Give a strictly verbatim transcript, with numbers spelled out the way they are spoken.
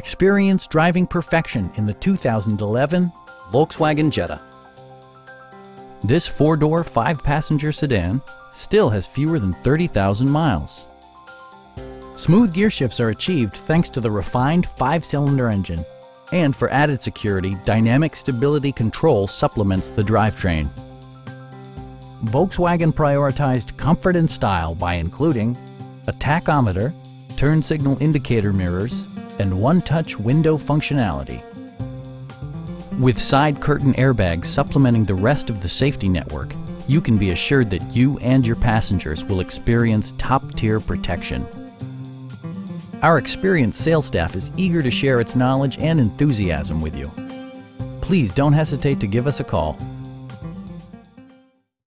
Experience driving perfection in the two thousand eleven Volkswagen Jetta. This four-door, five-passenger sedan still has fewer than thirty thousand miles. Smooth gear shifts are achieved thanks to the refined five-cylinder engine, and for added security, dynamic stability control supplements the drivetrain. Volkswagen prioritized comfort and style by including a tachometer, turn signal indicator mirrors, and one-touch window functionality. With side curtain airbags supplementing the rest of the safety network, you can be assured that you and your passengers will experience top-tier protection. Our experienced sales staff is eager to share its knowledge and enthusiasm with you. Please don't hesitate to give us a call.